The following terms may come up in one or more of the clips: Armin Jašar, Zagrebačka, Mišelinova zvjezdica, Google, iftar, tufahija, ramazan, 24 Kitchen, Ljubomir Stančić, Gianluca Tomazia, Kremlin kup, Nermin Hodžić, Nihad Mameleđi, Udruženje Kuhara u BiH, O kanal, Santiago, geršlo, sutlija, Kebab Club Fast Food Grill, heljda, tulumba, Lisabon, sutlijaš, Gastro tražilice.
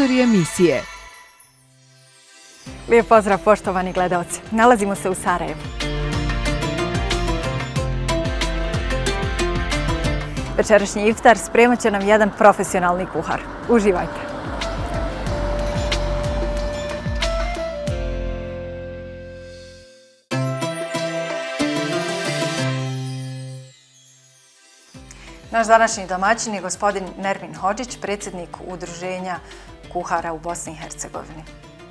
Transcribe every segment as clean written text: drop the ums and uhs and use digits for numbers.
sponzori emisije. Lijep pozdrav poštovani gledaoci. Nalazimo se u Sarajevu. Večerašnji iftar spremat će nam jedan profesionalni kuhar. Uživajte! Naš današnji domaćin je gospodin Nermin Hodžić, predsjednik Udruženja kuhara u Bosni i Hercegovini.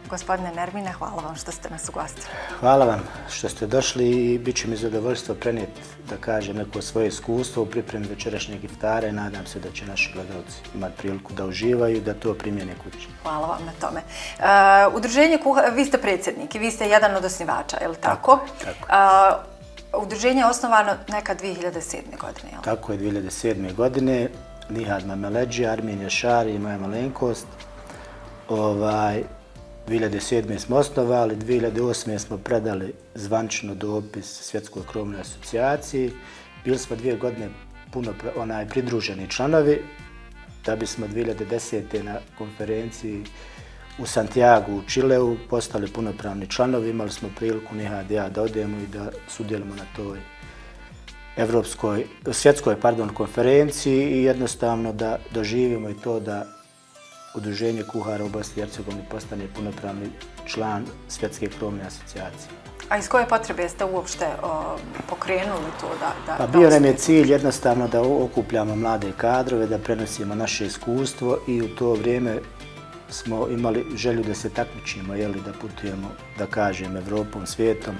Gospodine Nermine, hvala vam što ste nas ugostili. Hvala vam što ste došli i bit će mi zadovoljstvo prenijeti, da kažem, neko svoje iskustvo u pripremi večerašnjeg iftara i nadam se da će naši gledalci imati priliku da uživaju i da to primjene kući. Hvala vam na tome. Udruženje kuhara, vi ste predsjednik i vi ste jedan od osnivača, je li tako? Tako. Udruženje je osnovano nekad 2007. godine, jel? Tako je, 2007. godine. Nihad Mameleđi, Armin Jašar i moja malenkost. 2007. smo osnovali, 2008. smo predali zvanično dopis Svjetskoj krovnoj asocijaciji. Bili smo 2 godine puno pridruženi članovi, da bismo 2010. na konferenciji u Santiago, u Čileu, postali punopravni članovi. Imali smo priliku Nihad i ja da odemo i da sudjelimo na toj svjetskoj konferenciji i jednostavno da doživimo i to da Udruženje kuhara u Bosni i Hercegovini postane punopravni član Svjetske krovne asocijacije. A iz koje potrebe ste uopšte pokrenuli to? Pa bio nam je cilj jednostavno da okupljamo mlade kadrove, da prenosimo naše iskustvo i u to vrijeme smo imali želju da se takmičimo, da putujemo, da kažem, Evropom, svijetom,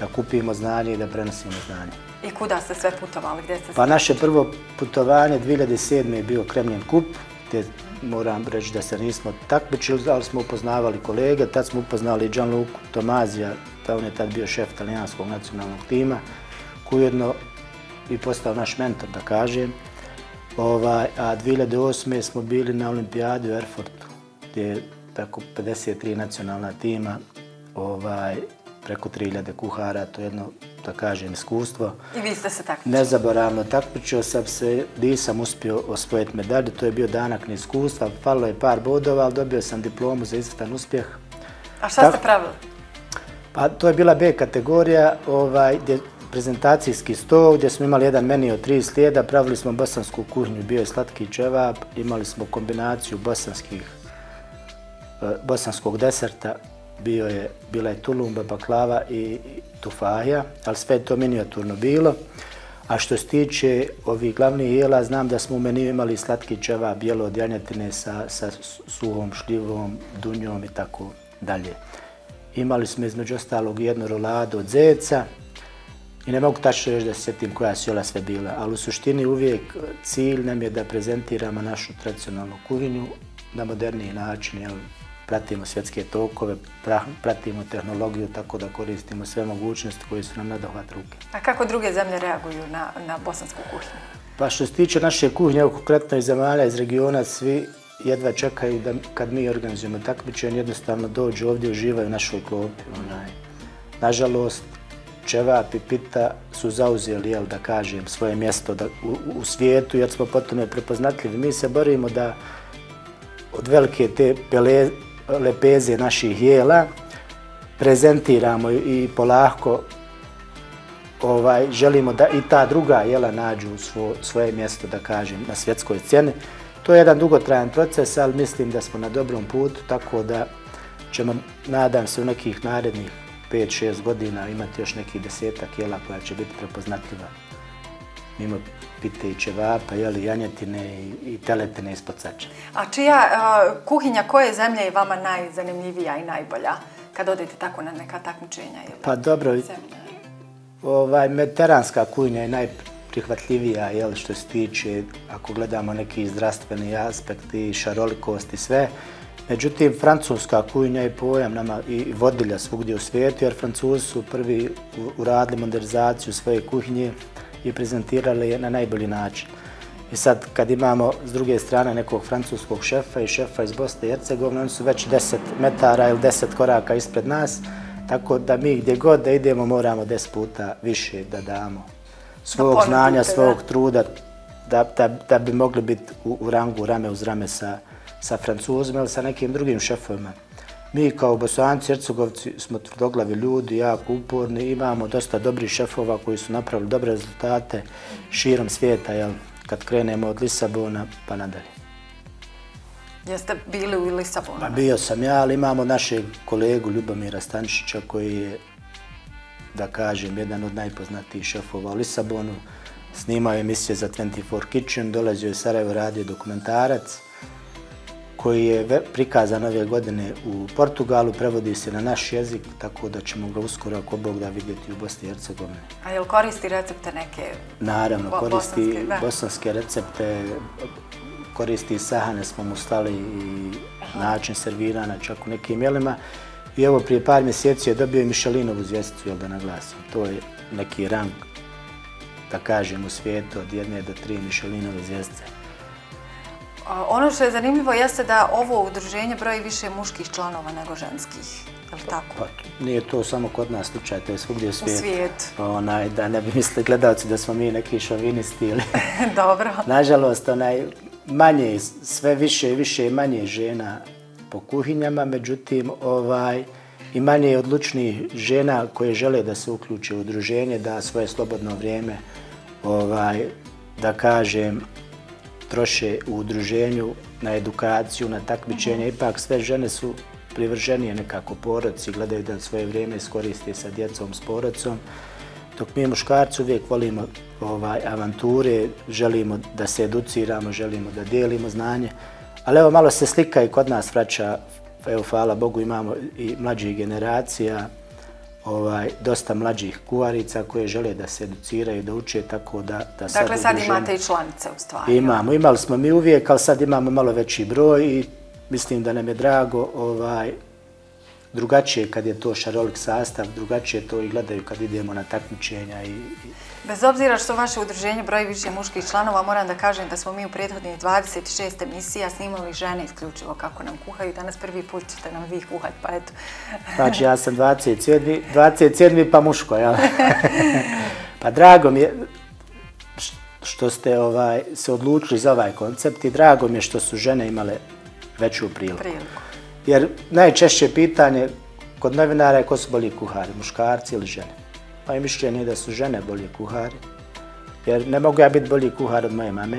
da kupimo znanje i da prenosimo znanje. I kuda ste sve putovali? Pa naše prvo putovanje 2007. je bio Kremlin kup, gdje moram reći da se nismo takmičili, ali smo upoznavali kolege. Tad smo upoznali Gianluca Tomazia, on je tad bio šef italijanskog nacionalnog tima, koji je ujedno i postao naš mentor, da kažem. A 2008. smo bili na olimpijadi u Erfurtu, gdje je preko 53 nacionalna tima, preko 3000 kuhara, to je jedno, da kažem, iskustvo. I vi ste se takmičili? Nezaboravno takmičio sam se, nisam uspio osvojiti medalju, to je bio danak neiskustva, falilo je par bodova, ali dobio sam diplomu za izvrstan uspjeh. A šta ste pravili? Pa to je bila B kategorija, prezentacijski stol, gdje smo imali jedan meni od 3 slijeda, pravili smo bosansku kuhnju, bio je slatki ćevap, imali smo kombinaciju bosanskog deserta, bila je tulumba, baklava i tufahija, ali sve je to minijaturno bilo. A što se tiče ovih glavnih jela, znam da smo u meniju imali slatki ćevap, jelo od janjetine sa suhom šljivom, dunjom i tako dalje. Imali smo između ostalog jednu roladu od zeca i ne mogu tačno još da se sjetim koja su jela sve bila, ali u suštini uvijek cilj nam je da prezentiramo našu tradicionalnu kuhinju na moderniji način, pratimo svjetske tokove, pratimo tehnologiju, tako da koristimo sve mogućnosti koje su nam na dohvat ruke. A kako druge zemlje reaguju na bosansku kuhnju? Pa što se tiče naše kuhnje, konkretno iz zemalja, iz regiona, svi jedva čekaju da kad mi organizujemo takmičenje, jednostavno dođu ovdje, uživaju u našoj klopi. Nažalost, ćevap i pita su zauzeli, da kažem, svoje mjesto u svijetu, jer smo potom prepoznatljivi. Mi se borimo da od velike te lepeze naših jela prezentiramo i polako želimo da i ta druga jela nađu svoje mjesto, da kažem, na svjetskoj sceni. To je jedan dugotrajan proces, ali mislim da smo na dobrom putu, tako da ćemo, nadam se, u nekih narednih 5-6 godina imati još nekih 10-tak jela koja će biti prepoznatljiva. Mimo pite i ćevapa, janjetine i teletine ispod sača. A čija kuhinja, koje zemlje je vama najzanimljivija i najbolja kad odete tako na neka takmičenja? Pa dobro, mediteranska kuhinja je najprihvatljivija što se tiče, ako gledamo neki zdravstveni aspekt i šarolikost i sve. Međutim, francuska kuhinja je pojam nama i vodilja svugdje u svijetu, jer Francuzi su prvi uradili modernizaciju svoje kuhinje i prezentirali je na najbolji način. I sad kad imamo s druge strane nekog francuskog šefa i šefa iz Bosne i Hercegovine, oni su već 10 metara ili 10 koraka ispred nas, tako da mi gdje god da idemo moramo 10 puta više da damo svog znanja, svog truda, da bi mogli biti u rangu rame uz rame sa sa Francuzima ili sa nekim drugim šefovima. Mi kao Bosanci, Hercegovci smo tvrdoglavi ljudi, jako uporni, imamo dosta dobrih šefova koji su napravili dobre rezultate širom svijeta, kad krenemo od Lisabona pa nadalje. Jeste bili u Lisabonu? Pa bio sam ja, ali imamo našeg kolegu Ljubomira Stančića koji je, da kažem, jedan od najpoznatijih šefova u Lisabonu. Snimao je emisije za 24 Kitchen, dolazio je u Sarajevo, radio dokumentarac koji je prikazan ove godine u Portugalu, prevodi se na naš jezik, tako da ćemo ga uskoro, ako Bog da, vidjeti u Bosni i Hercegovini. A jel koristi recepte neke? Naravno, koristi bosanske recepte, koristi sahane, smo mu slali i način servirana čak u nekim jelima. I evo, prije par mjeseci je dobio i Mišelinovu zvjezdicu, da naglasim. To je neki rang, da kažem, u svijetu od 1 do 3 Mišelinove zvjezdice. Ono što je zanimljivo jeste da ovo udruženje broji više muških članova nego ženskih, je li tako? Nije to samo kod nas slučaj, to je svugdje u svijetu. Da ne bi mislili gledalci da smo mi neki šovinisti ili... Dobro. Nažalost, manje, sve više i više i manje žena po kuhinjama, međutim i manje odlučnih žena koje žele da se uključe u udruženje, da svoje slobodno vrijeme, da kažem, troše u udruženju, na edukaciju, na takmičenje. Ipak sve žene su privrženije nekako porodci, gledaju da svoje vrijeme iskoriste sa djecom, s porodcom. Dok mi muškarci uvijek volimo avanture, želimo da se educiramo, želimo da dijelimo znanje. Ali evo, malo se slika i kod nas vraća, evo, hvala Bogu, imamo i mlađih generacija, dosta mlađih kuharica koje žele da se educiraju, da uče, tako da... Dakle, sad imate i članice u stvari. Imamo, imali smo mi uvijek, ali sad imamo malo veći broj i mislim da nam je drago. Drugačije kad je to šarolik sastav, drugačije to i gledaju kad idemo na takmičenja. Bez obzira što vaše udruženje broji više muških članova, moram da kažem da smo mi u prethodnih 26 emisija snimali žene isključivo kako nam kuhaju. Danas prvi put ćete nam vi kuhati, pa eto. Znači ja sam 27. pa muško, jel? Pa drago mi je što ste se odlučili za ovaj koncept i drago mi je što su žene imale veću priliku. Jer najčešće pitanje kod novinara je ko su bolji kuhari, muškarci ili žene. Moje mišljenje je da su žene bolji kuhari, jer ne mogu ja biti bolji kuhar od moje mame.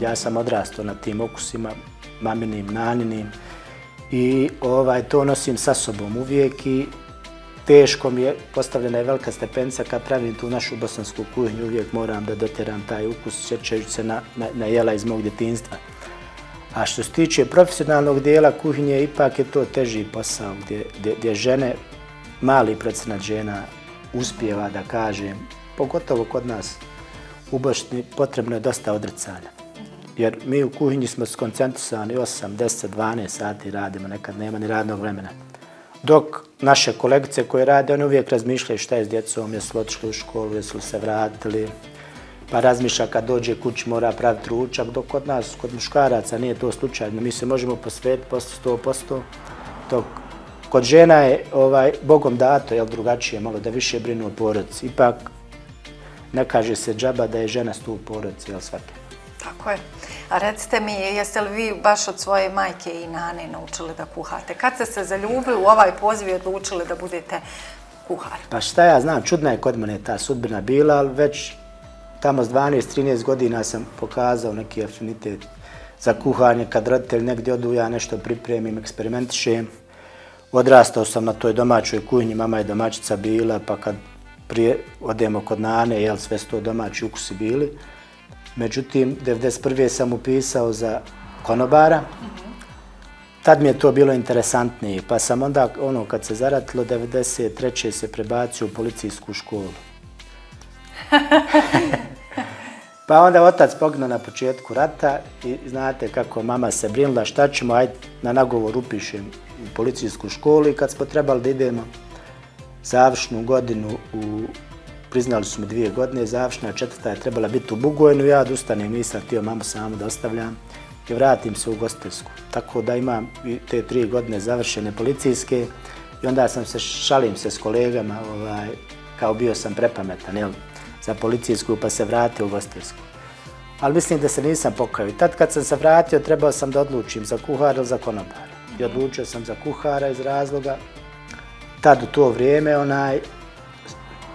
Ja sam odrastao na tim okusima, maminim, naninim, i to nosim sa sobom uvijek i teško mi je, postavljena je velika stepenca, kad pravim tu našu bosansku kuhinju, uvijek moram da dotjeram taj ukus, sjećajući se na jela iz mog djetinjstva. A što se tiče profesionalnog dijela kuhinje, ipak je to teži posao gdje žene, mali procenat žena uspjeva, da kažem, pogotovo kod nas u Bosni, potrebno je dosta odricanja. Jer mi u kuhinji smo skoncentrisani 8, 10, 12 sati radimo, nekad nema ni radnog vremena. Dok naše kolegice koje rade, one uvijek razmišljaju šta je s djecom, jesu li otišli u školu, jesu li se vratili. Pa razmišlja kad dođe kući mora praviti ručak, dok kod nas, kod muškaraca, nije to slučajno. Mi se možemo posvetiti 100%, dok kod žena je Bogom dato, jel drugačije, malo da više brinu o porodici. Ipak ne kaže se džaba da je žena sto u porodici, jel svake? Tako je. A recite mi, jeste li vi baš od svoje majke i nane naučili da kuhate? Kad ste se zaljubili u ovaj poziv i odlučili da budete kuhar? Pa šta ja znam, čudna je kod mene ta sudbina bila, ali već... Tamo s 12-13 godina sam pokazao neki afinitet za kuhanje. Kad roditelj negdje odu, ja nešto pripremim, eksperimentišem. Odrastao sam na toj domaćoj kuhinji, mama je domaćica bila, pa kad prije odemo kod nane, jel sve sto domaći ukusi bili. Međutim, 1991. sam upisao za konobara. Tad mi je to bilo interesantnije, pa sam onda, kad se zaratilo, 1993. se prebacio u policijsku školu. Pa onda otac pognuo na početku rata i znate kako mama se brinula, šta ćemo, ajde na nagovor upišem u policijsku školu. I kad smo trebali da idemo završnu godinu, priznali su mi 2 godine, završna 4. je trebala biti u Bugojnu, ja odustanem, nisam htio mamu samo da ostavljam i vratim se u Gostelsku. Tako da imam te 3 godine završene policijske i onda sam se, šalim se s kolegama, kao bio sam prepametan, jel? Za policijsku, pa se vratio u Gostelsku. ali mislim da se nisam pokajao. I tad kad sam se vratio, trebao sam da odlučim za kuhara ili za konobara. I odlučio sam za kuhara iz razloga. Tad u to vrijeme,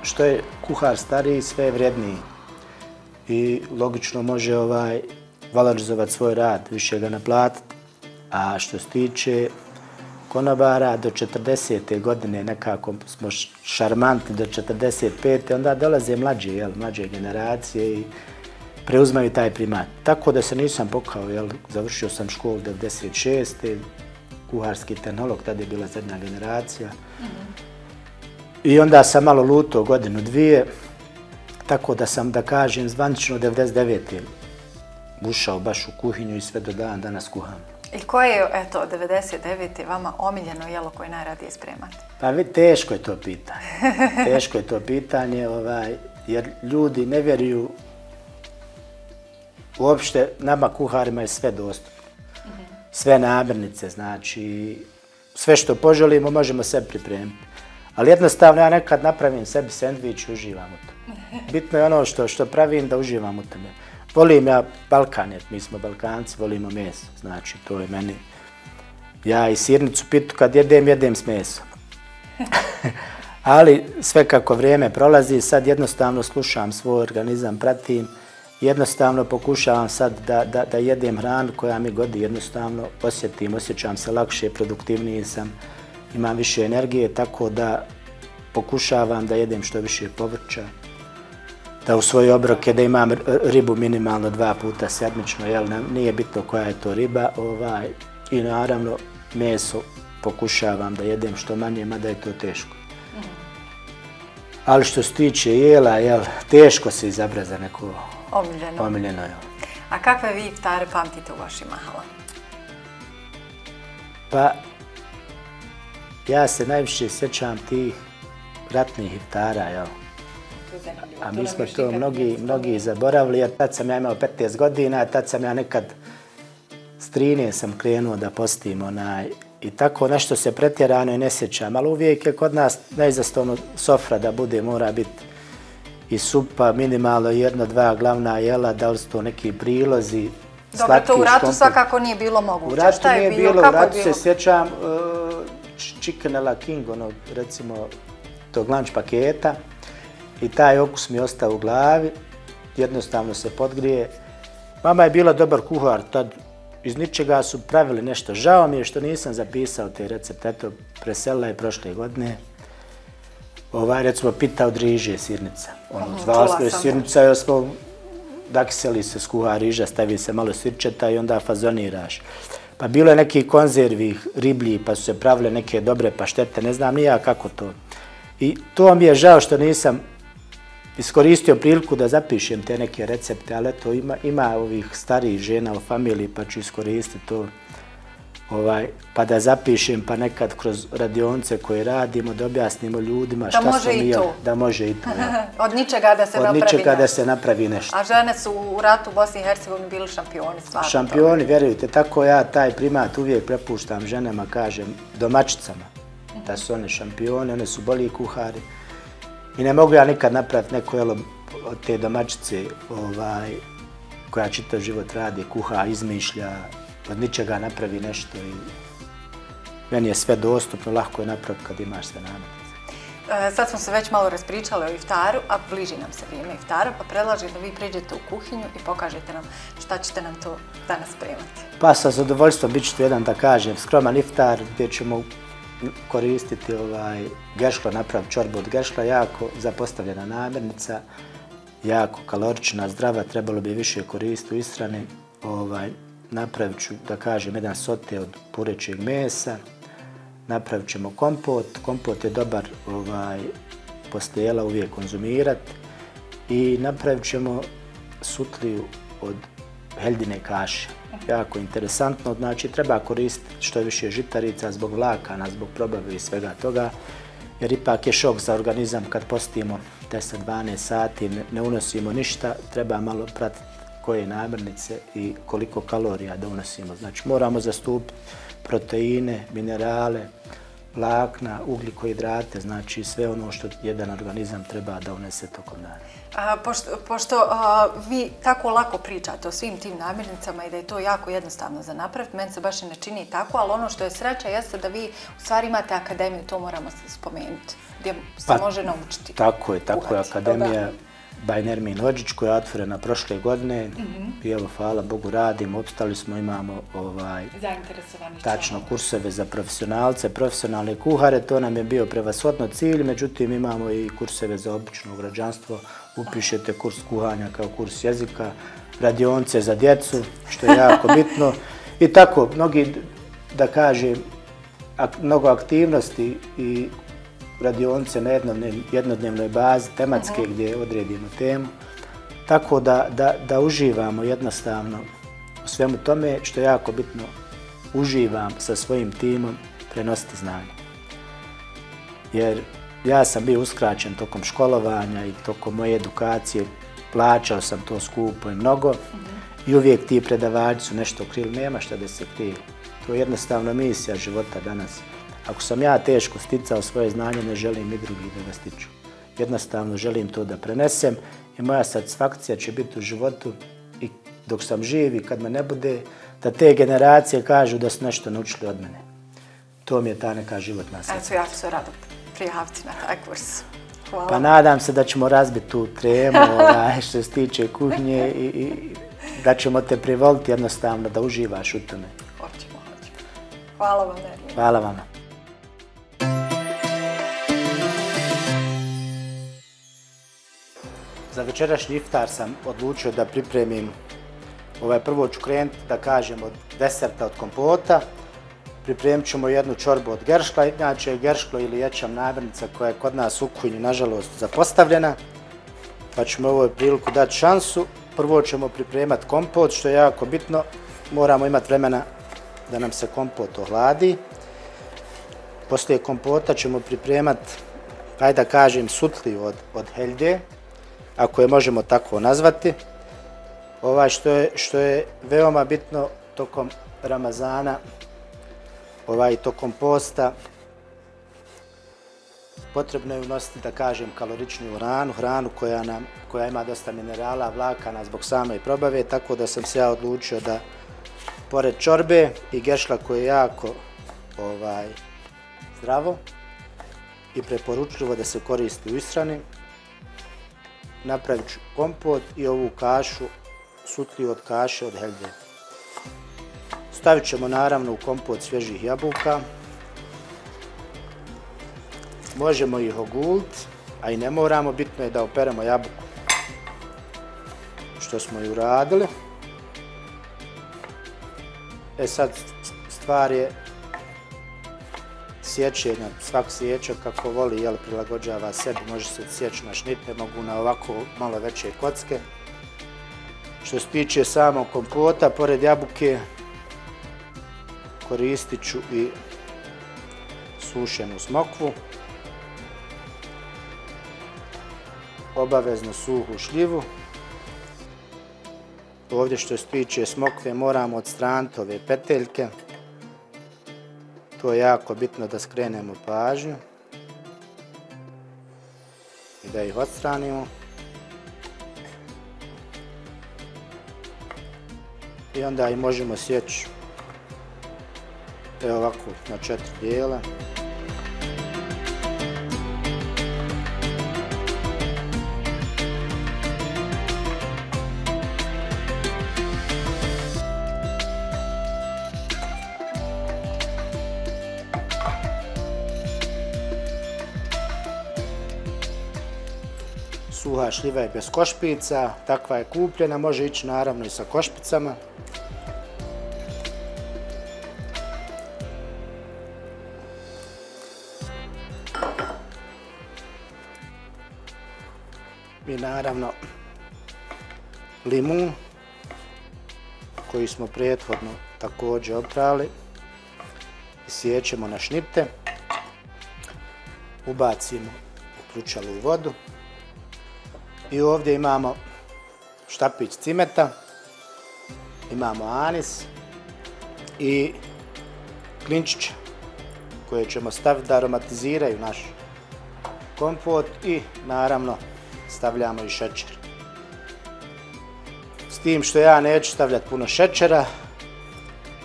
što je kuhar stariji, sve je vrijedniji. I logično može valorizovati svoj rad, više ga naplatiti. A što se tiče konobara, do 40. godine nekako smo šarmantni, do 45. onda dolaze mlađe generacije i preuzmaju taj primat. Tako da se nisam pokajao, završio sam školu 96. kuharski tehnolog, tada je bila zadnja generacija. I onda sam malo lutao godinu, dvije, tako da sam, da kažem, zvanično 99. ušao baš u kuhinju i sve do dan danas kuham. I koje je, eto, 99. vama omiljeno jelo koje najradije spremate? Pa teško je to pitanje. Teško je to pitanje, jer ljudi ne vjeruju uopšte, nama kuharima je sve dostupno. Sve namirnice, znači, sve što poželimo možemo sebi pripremiti. Ali jednostavno ja nekad napravim sebi sendvič i uživam u tome. Bitno je ono što pravim da uživam u tome. Volim ja Balkan, jer mi smo Balkanci, volimo meso. Znači, to je meni. Ja i sirnicu pitu kad jedem s mesom. Ali sve kako vrijeme prolazi, sad jednostavno slušam svoj organizam, pratim. Jednostavno pokušavam sad da jedem hranu koja mi godi, jednostavno osjećam se lakše, produktivniji sam, imam više energije, tako da pokušavam da jedem što više povrća, da u svoje obroke da imam ribu minimalno 2 puta sedmično, nije bitno koja je to riba, i naravno meso pokušavam da jedem što manje, mada je to teško. Ali što se tiče jela, teško se izabra za neko omiljeno jelo. A kakve vi iftare pamtite u vašim mahalama? Pa, ja se najviše sjećam tih ratnih iftara, jel? A mi smo to mnogi zaboravili, jer tad sam ja imao 15 godina, tad sam ja nekad s 13 sam krenuo da postim i tako nešto se pretjerano i ne sjećam, ali uvijek je kod nas neizostavno sofra da bude, mora biti i supa, minimalno 1-2 glavna jela, da li su to neki prilozi, slatki škompir. Dobro, to u ratu svakako nije bilo moguće. Šta je bilo, kako je bilo? U ratu se sjećam chicken a la king, onog, recimo, tog lunch paketa i taj okus mi ostao u glavi, jednostavno se podgrije. Mama je bila dobar kuhar, tad iz ničega su pravili nešto. Žao mi je što nisam zapisao te recepte, eto, preselila je prošle godine. Recimo, pita od riže sirnica. Zvala je sirnica, jer smo dakiseli se, skuha riža, stavi se malo sirčeta i onda fazoniraš. Pa bilo je neki konzervi riblji, pa su se pravile neke dobre paštete, ne znam ni ja kako to. I to mi je žao što nisam iskoristio priliku da zapišem te neke recepte, ali eto, ima ovih starijih žena u familiji, pa ću iskoristiti to. Pa da zapišem, pa nekad kroz radionice koje radimo, da objasnimo ljudima šta smo mi, da može i to. Od ničega da se napravi nešto. A žene su u ratu u Bosni i Hercegovini bili šampioni, stvarno. Šampioni, vjerujte, tako ja taj primat uvijek prepuštam ženama, kažem, domačicama, da su one šampioni, one su bolji kuhari. I ne mogu ja nikad napraviti neko jelo od te domačice koja čitav život radi, kuha, izmišlja, od ničega napravi nešto i meni je sve dostupno, lahko je napraviti kad imaš sve namirnice. Sad smo se već malo raspričali o iftaru, a bliži nam se vrijeme iftara, pa predlažem da vi priđete u kuhinju i pokažete nam šta ćete nam to danas spremati. Pa sa zadovoljstvom bit ću tu jedan, da kažem, skroman iftar gdje ćemo koristiti geršlo, napraviti čorbu od geršla, jako zapostavljena namirnica, jako kalorična, zdrava, trebalo bi više koristiti u ishrani. Napravit ću, da kažem, jedan sote od purećeg mesa, napravit ćemo kompot, kompot je dobar posle jela uvijek konzumirati i napravit ćemo sutliju od heldine kaše. Jako interesantno, znači treba koristiti što više žitarica zbog vlakana, zbog probave i svega toga, jer ipak je šok za organizam kad postimo 10-12 sati, ne unosimo ništa, treba malo pratiti koje namirnice i koliko kalorija da unosimo. Znači moramo zastupiti proteine, minerale, vlakna, ugljikohidrate, znači sve ono što jedan organizam treba da unese tokom dana. Pošto vi tako lako pričate o svim tim namirnicama i da je to jako jednostavno za napraviti, meni se baš i ne čini tako, ali ono što je sreća jeste da vi u stvari imate akademiju, to moramo spomenuti, gdje se može naučiti. Tako je, akademija by Nermin Hodžić koja je otvorena prošle godine i evo, hvala Bogu, radimo, opstali smo, imamo tačno kurseve za profesionalce, profesionalne kuhare, to nam je bio prevashodno cilj, međutim imamo i kurseve za obično građanstvo, upišete kurs kuhanja kao kurs jezika, radionice za djecu, što je jako bitno i tako, mnogi, da kažem, mnogo aktivnosti i radionice na jednodnevnoj bazi, tematske, gdje odredimo temu. Tako da uživamo jednostavno u svemu tome, što je jako bitno, uživam sa svojim timom prenositi znanje. Jer ja sam bio uskraćen tokom školovanja i tokom moje edukacije, plaćao sam to skupo i mnogo i uvijek ti predavači su nešto krili, nema šta da se krije. To je jednostavno misija života danas. Ako sam ja teško sticao svoje znanje, ne želim i drugi da ga stiču. Jednostavno želim to da prenesem i moja satisfakcija će biti u životu i dok sam živ i kad me ne bude, da te generacije kažu da su nešto naučili od mene. To mi je ta neka životna satisfakcija. Eto, ja ću se rado prijaviti na taj kurs. Hvala. Pa nadam se da ćemo razbiti tu tremu što se tiče kuhnje i da ćemo te privoliti jednostavno da uživaš u tome. Hoćemo, hoćemo. Hvala vam, Nermin. Hvala vama. Za večerašnji iftar sam odlučio da pripremim, prvo ću krenuti da kažem od deserta, od kompota. Pripremit ćemo jednu čorbu od geršla, inače je geršlo ili ječam namirnica koja je kod nas u kuhinji nažalost zapostavljena. Pa ćemo ovoj priliku dati šansu. Prvo ćemo pripremati kompot, što je jako bitno. Moramo imati vremena da nam se kompot ohladi. Poslije kompota ćemo pripremati, ajde da kažem, sutliju od heljde, ako je možemo tako nazvati, što je veoma bitno tokom Ramazana i tokom posta. Potrebno je unositi, da kažem, kaloričniju hranu, hranu koja ima dosta minerala, vlakana zbog same probave, tako da sam se ja odlučio da pored čorbe i geršla koje je jako zdravo i preporučljivo da se koristi u ishrani, napravit ću kompot i ovu kašu, sutliju od kaše od heljde. Stavit ćemo naravno u kompot svježih jabuka. Možemo ih oguliti, a i ne moramo, bitno je da operemo jabuku, što smo i uradili. E sad stvar je sječenja, svak sjeća kako voli, jel, prilagođava sebi, može se sjeći na šnitne, mogu na ovako malo veće kocke. Što se tiče samog kompota, pored jabuke koristit ću i sušenu smokvu, obavezno suhu šljivu. Ovdje što se tiče smokve moramo odstraniti ove peteljke. To je jako bitno da skrenemo pažnju i da ih odstranimo. I onda ih možemo sjeći, evo ovako, na 4 dijela. Suha šljiva je bez košpica, takva je kupljena, može ići naravno i sa košpicama. I naravno limun koji smo prethodno također oprali i sjećemo na šnipte. Ubacimo u ključalu vodu. I ovdje imamo štapić cimeta, imamo anis i klinčića. koje ćemo staviti da aromatiziraju naš kompot i naravno stavljamo i šećer. S tim što ja neću stavljati puno šećera,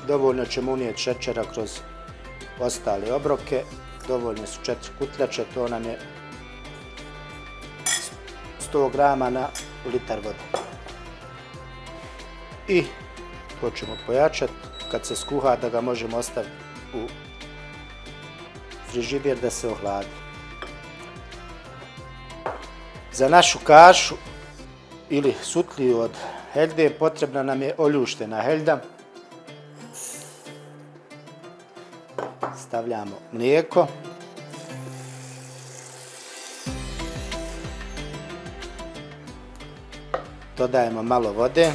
dovoljno ćemo unijeti šećera kroz ostale obroke, dovoljne su 4 kutljače, to nam je 100 grama na litar vode. I to ćemo pojačati, kad se skuha da ga možemo ostaviti u frižider da se ohladi. Za našu kašu ili sutliju od heljde potrebna nam je oljuštena heljda. Stavljamo mlijeko. Dodajemo malo vode.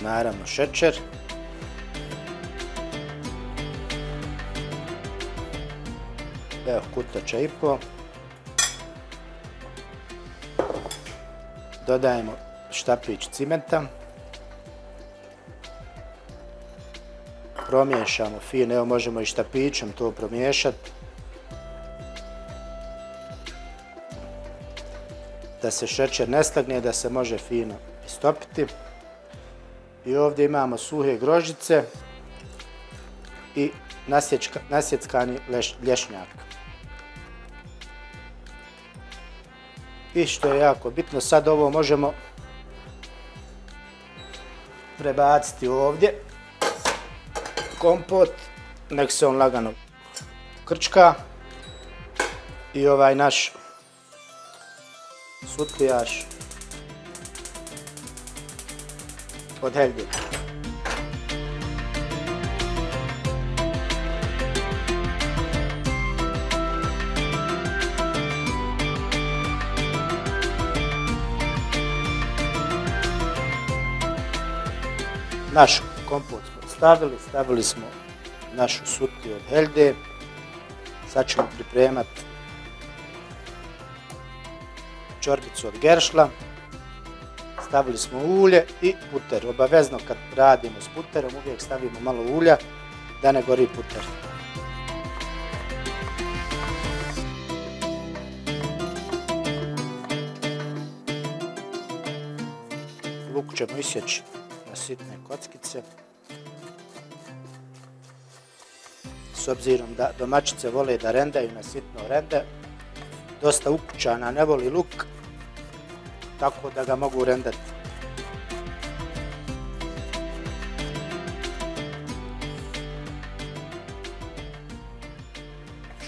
Naravno šećer. Evo kutlača i po. Dodajemo štapić cimenta. Promiješamo fino, evo možemo i štapićem to promiješati. Da se šećer ne slagne, da se može fino istopiti. I ovdje imamo suhe grožđice i nasjeckani lješnjak. I što je jako bitno, sad ovo možemo prebaciti ovdje. Kompot, nek se on lagano krčka. I ovaj naš sutlijaš od heljde. Naš kompot smo stavili, stavili smo našu sutliju od heljde. Sad ćemo pripremati čorbicu od geršla. Stavili smo ulje i puter. Obavezno kad radimo s puterom uvijek stavimo malo ulja da ne gori puter. Luk ćemo isjeći na sitne kockice. S obzirom da domaćice vole da rendaju na sitno rende, dosta ukućana ne voli luk, tako da ga mogu rendati.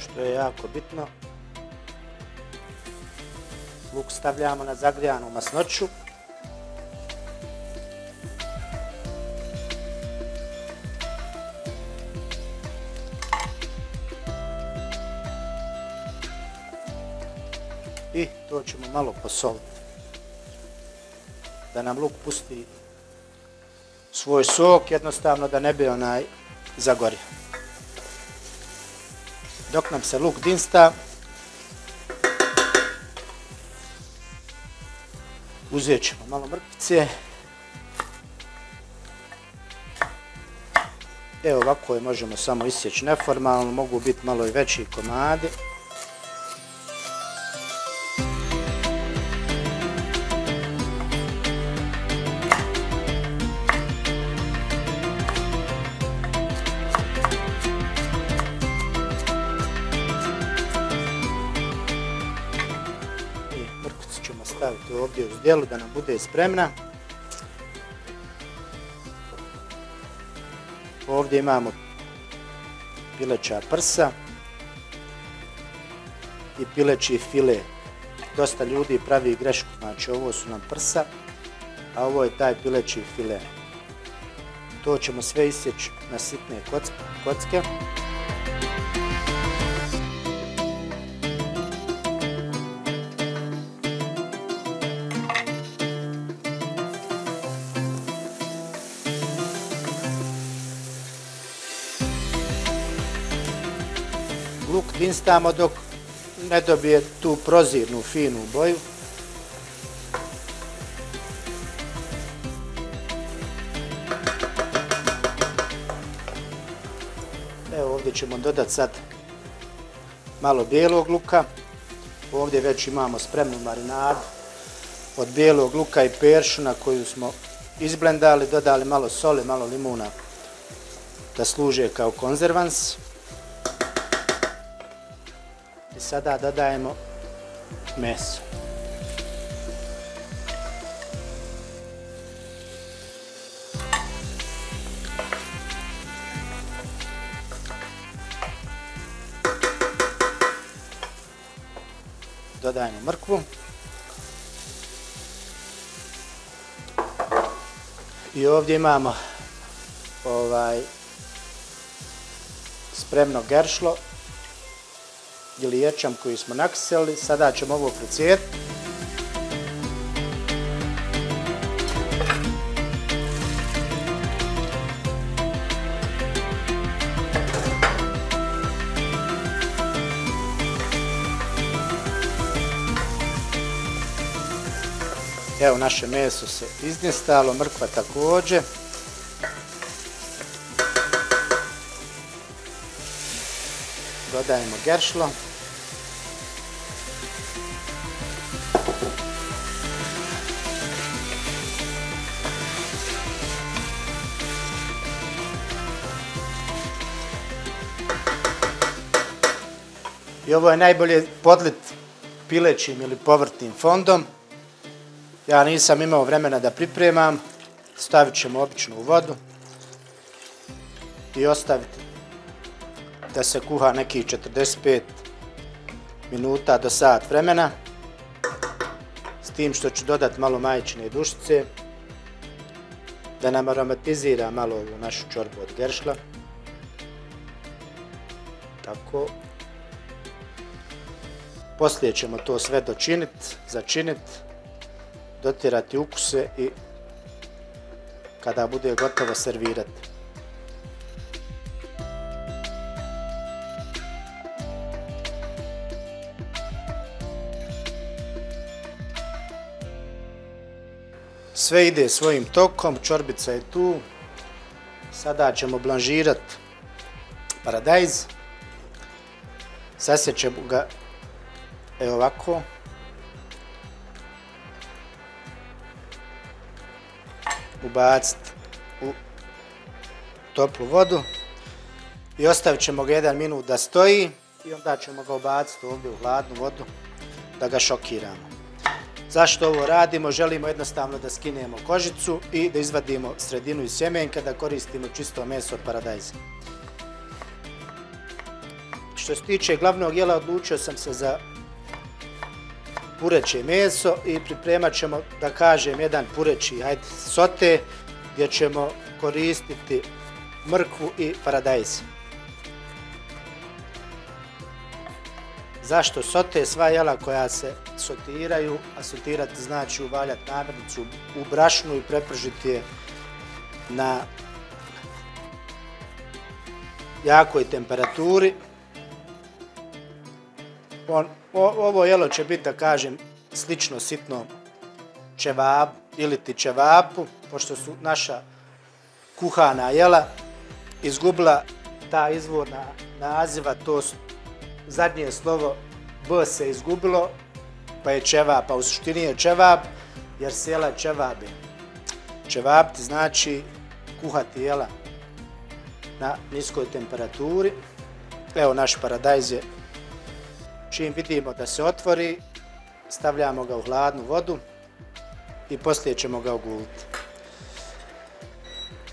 Što je jako bitno, luk stavljamo na zagrijanu masnoću. I to ćemo malo posoliti, da nam luk pusti svoj sok, jednostavno da ne bi onaj zagorio. Dok nam se luk dinsta, uzet ćemo malo mrkvice. Evo ovako je možemo samo isjeći neformalno, mogu biti malo i veći komadi. Staviti ovdje uz dijelu da nam bude spremna. Ovdje imamo pileća prsa i pileći file. Dosta ljudi pravi grešku, znači ovo su nam prsa, a ovo je taj pileći file. To ćemo sve isjeći na sitne kocke. Luk dinstamo dok ne dobije tu prozirnu, finu boju. Evo ovdje ćemo dodati sad malo bijelog luka. Ovdje već imamo spremnu marinadu od bijelog luka i peršuna koju smo izblendali, dodali malo soli, malo limuna da služe kao konzervans. I sada dodajemo meso. Dodajemo mrkvu. I ovdje imamo spremno geršlo ili ječam koji smo nakiseli. Sada ćemo ovo procijepiti. Evo, naše meso se iznjestalo, mrkva također. Dodajemo geršlo. I ovo je najbolje podlit pilećim ili povrtnim fondom. Ja nisam imao vremena da pripremam, stavit ćemo obično u vodu i ostaviti da se kuha nekih 45 minuta do sat vremena, s tim što ću dodati malo majčine dušice, da nam aromatizira malo ovu našu čorbu od geršla. Tako. Poslije ćemo to sve dočiniti, začiniti, dotirati ukuse i kada bude gotovo servirati. Sve ide svojim tokom, čorbica je tu. Sada ćemo blanžirati paradajz. Sasjećemo ga ovako. Ubaciti u toplu vodu i ostavit ćemo ga 1 minut da stoji i onda ćemo ga ubaciti ovdje u hladnu vodu da ga šokiramo. Zašto ovo radimo? Želimo jednostavno da skinemo kožicu i da izvadimo sredinu i sjemenka, da koristimo čisto meso od paradajza. Što se tiče glavnog jela, odlučio sam se za pureće meso i pripremat ćemo, da kažem, jedan pureći sote gdje ćemo koristiti mrkvu i paradajz. Zašto sote? Sva jela koja se sotiraju, a sotirati znači uvaljati namirnicu u brašnu i prepržiti je na jakoj temperaturi. Ovo jelo će biti, da kažem, slično sitnom ćevapu ili ti ćevapu, pošto su naša kuhana jela izgubila ta izvorna naziva, to zadnje slovo B se izgubilo, pa je ćevap, a u suštini je ćevap, jer se jela ćevape. Ćevapti znači kuhati jela na niskoj temperaturi. Evo, naš paradajz je. Čim vidimo da se otvori, stavljamo ga u hladnu vodu i poslije ćemo ga oguliti.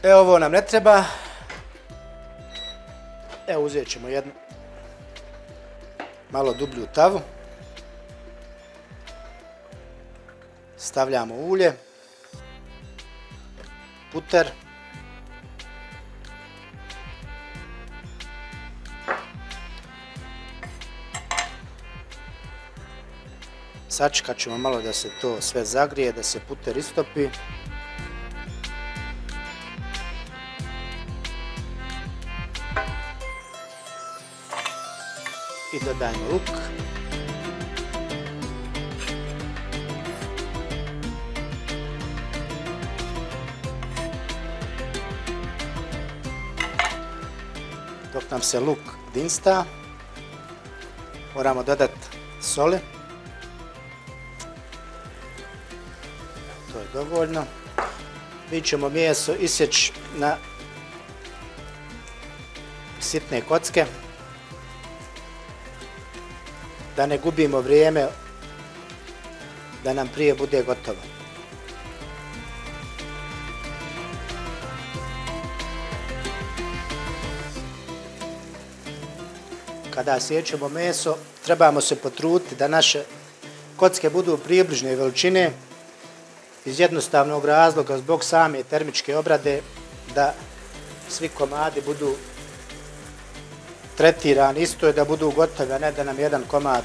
Evo, ovo nam ne treba. Evo, uzet ćemo jednu malo dublju tavu. Stavljamo ulje, puter. Sačekat ćemo malo da se to sve zagrije, da se puter istopi. I dodajemo luk. dok nam se luk dinsta. Moramo dodati soli. To je dovoljno. Mi ćemo meso isjeći na sitne kocke. Da ne gubimo vrijeme, da nam prije bude gotovo. Kada sjećemo meso, trebamo se potruditi da naše kocke budu približne veličine iz jednostavnog razloga zbog same termičke obrade, da svi komadi budu tretirani isto i da budu gotovi, a ne da nam jedan komad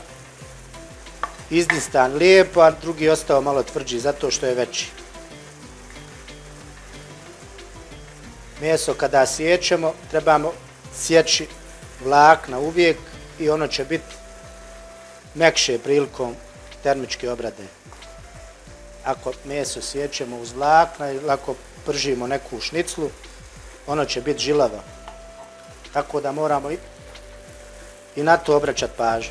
izdistan lijepo, a drugi ostao malo tvrđi zato što je veći. Meso kada sjećemo, trebamo sjeći vlakna uvijek i ono će biti mekše prilikom termičke obrade. Ako meso sjećemo uz vlakna ili ako pržimo neku šniclu, ono će biti žilava. Tako da moramo i na to obraćati pažnju.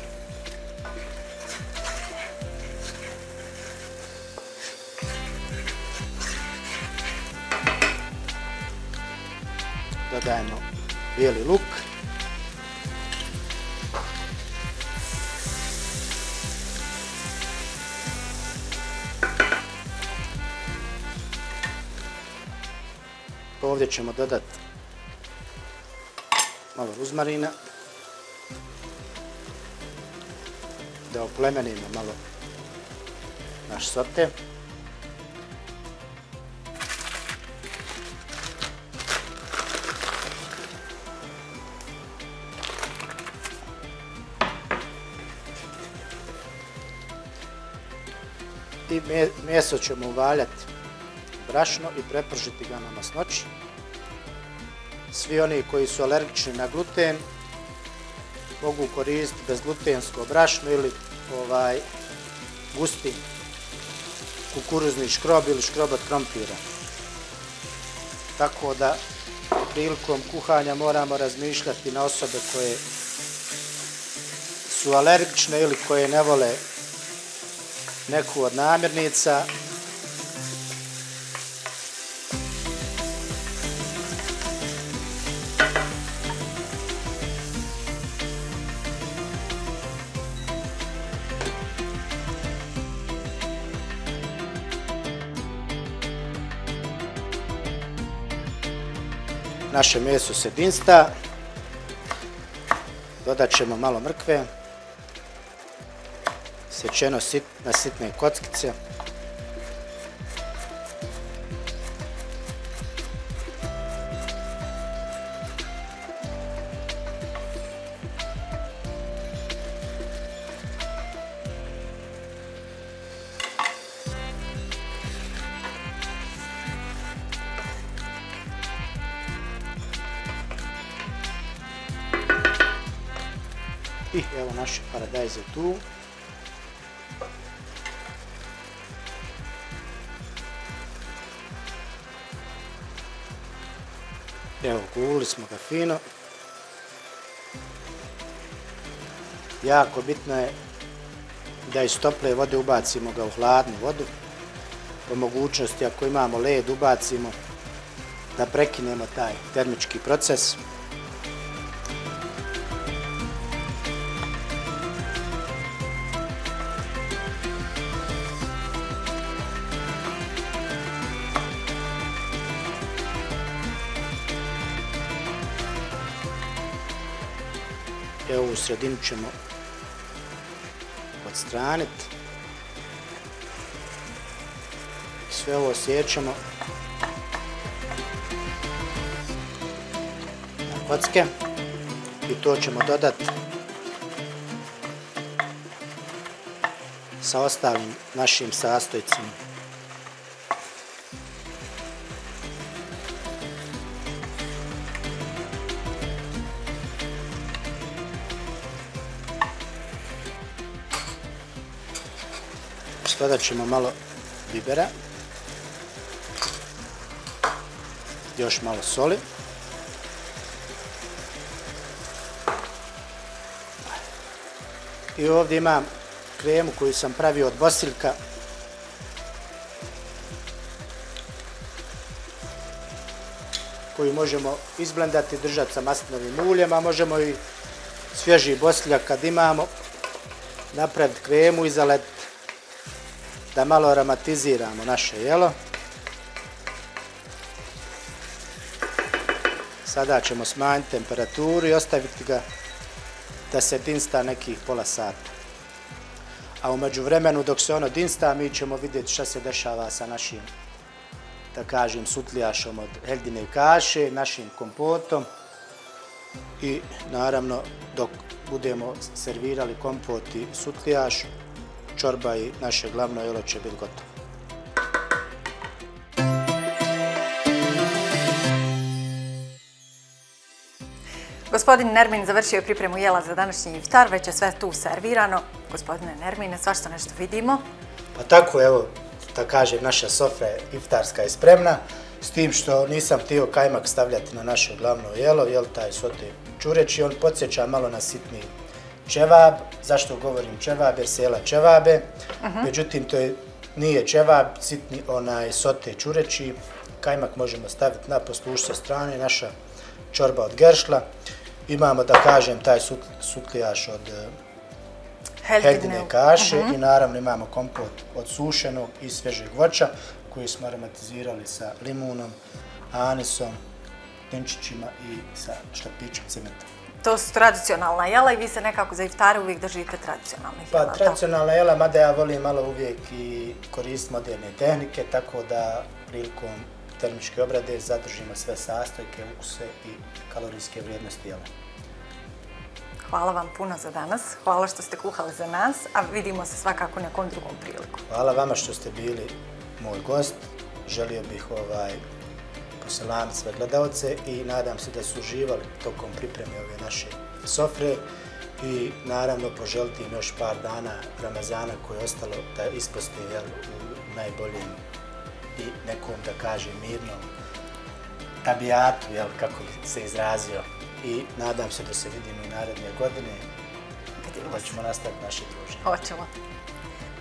Dodajemo bijeli luk. Ovdje ćemo dodati malo rozmarina, da oplemenimo malo naš sote. I meso ćemo uvaljati brašno i prepržiti ga na masnoći. Svi oni koji su alergični na gluten mogu koristiti bezglutensko brašno ili gusti kukuruzni škrob ili škrob od krompira. Tako da prilikom kuhanja moramo razmišljati na osobe koje su alergične ili koje ne vole neku od namirnica. Naše meso se dinsta, dodat ćemo malo mrkve, sečeno na sitne kockice. I evo naš paradajz je tu. Evo, gulili smo ga fino. Jako bitno je da iz tople vode ubacimo ga u hladnu vodu. Po mogućnosti, ako imamo led, ubacimo da prekinemo taj termički proces. Evo, u sredinu ćemo odstraniti. Sve ovo sjećamo na kocke i to ćemo dodati sa ostalim našim sastojcima. Dodat ćemo malo bibera, još malo soli. I ovdje imam kremu koju sam pravio od bosiljka. Koju možemo izblendati, držati sa maslinovim uljem, a možemo i svježi bosiljak kad imamo napraviti kremu i zaletiti da malo aromatiziramo naše jelo. Sada ćemo smanjiti temperaturu i ostaviti ga da se dinsta nekih pola sata. A umeđu vremenu dok se ono dinsta, mi ćemo vidjeti šta se dešava sa našim, da kažem, sutljašom od heldine kaše, našim kompotom i naravno dok budemo servirali kompot i sutljaš, čorba i naše glavno jelo će biti gotovo. Gospodin Nermin završio je pripremu jela za današnji iftar, već je sve tu servirano. Gospodine Nermine, svašta nešto vidimo. Pa tako, evo, da kažem, naša sofra iftarska je spremna, s tim što nisam htio kajmak stavljati na naše glavno jelo, jel taj sote čureč i on podsjeća malo na sitni čevab. Zašto govorim čevab? Jer se jela čevabe, međutim to nije čevab, sitni onaj sote čureči, kajmak možemo staviti na poslušce strane, naša čorba od geršla. Imamo, da kažem, taj sutljaš od heldine kaše i naravno imamo kompot od sušenog i svežeg voća koji smo aromatizirali sa limunom, anisom, tenčićima i sa štapićem cementa. To su tradicionalna jela i vi se nekako za iftare uvijek držite tradicionalnih jela. Pa tradicionalna jela, mada ja volim malo uvijek i koristim moderne tehnike, tako da prilikom termičke obrade zadržimo sve sastojke, ukuse i kalorijske vrijednosti jela. Hvala vam puno za danas, hvala što ste kuhali za nas, a vidimo se svakako nekom drugom priliku. Hvala vama što ste bili moj gost, želio bih poselamiti sve gledalce i nadam se da su uživali tokom pripreme ove naše sofre i naravno poželiti im još par dana Ramazana koje je ostalo da isposte u najboljem i nekom, da kažem, mirnom tabijatu, kako se izrazio. I nadam se da se vidimo i naredne godine. Hoćemo nastaviti naše druženje. Hoćemo.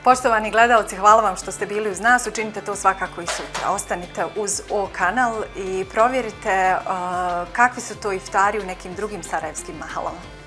Poštovani gledalci, hvala vam što ste bili uz nas. Učinite to svakako i sutra. Ostanite uz O kanal i provjerite kakvi su to iftari u nekim drugim sarajevskim mahalama.